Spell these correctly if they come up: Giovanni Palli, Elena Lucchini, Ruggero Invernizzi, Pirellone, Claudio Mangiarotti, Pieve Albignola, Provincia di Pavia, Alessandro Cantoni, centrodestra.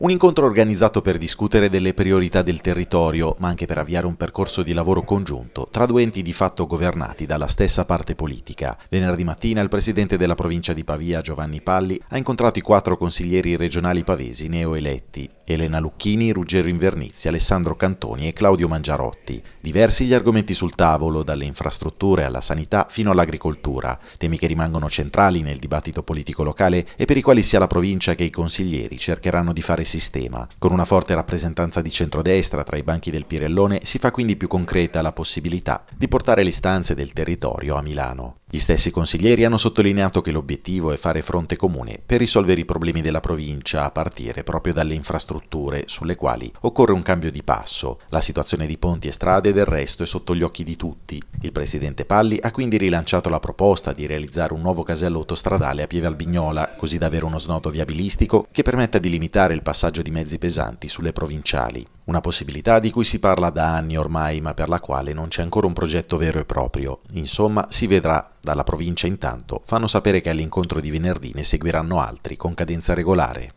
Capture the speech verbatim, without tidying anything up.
Un incontro organizzato per discutere delle priorità del territorio, ma anche per avviare un percorso di lavoro congiunto tra due enti di fatto governati dalla stessa parte politica. Venerdì mattina il presidente della provincia di Pavia, Giovanni Palli, ha incontrato i quattro consiglieri regionali pavesi neoeletti, Elena Lucchini, Ruggero Invernizzi, Alessandro Cantoni e Claudio Mangiarotti. Diversi gli argomenti sul tavolo, dalle infrastrutture alla sanità fino all'agricoltura, temi che rimangono centrali nel dibattito politico locale e per i quali sia la provincia che i consiglieri cercheranno di fare sistema. Con una forte rappresentanza di centrodestra tra i banchi del Pirellone si fa quindi più concreta la possibilità di portare le istanze del territorio a Milano. Gli stessi consiglieri hanno sottolineato che l'obiettivo è fare fronte comune per risolvere i problemi della provincia, a partire proprio dalle infrastrutture, sulle quali occorre un cambio di passo. La situazione di ponti e strade del resto è sotto gli occhi di tutti. Il presidente Palli ha quindi rilanciato la proposta di realizzare un nuovo casello autostradale a Pieve Albignola, così da avere uno snodo viabilistico che permetta di limitare il passaggio di mezzi pesanti sulle provinciali. Una possibilità di cui si parla da anni ormai, ma per la quale non c'è ancora un progetto vero e proprio. Insomma, si vedrà. Dalla provincia intanto fanno sapere che all'incontro di venerdì ne seguiranno altri con cadenza regolare.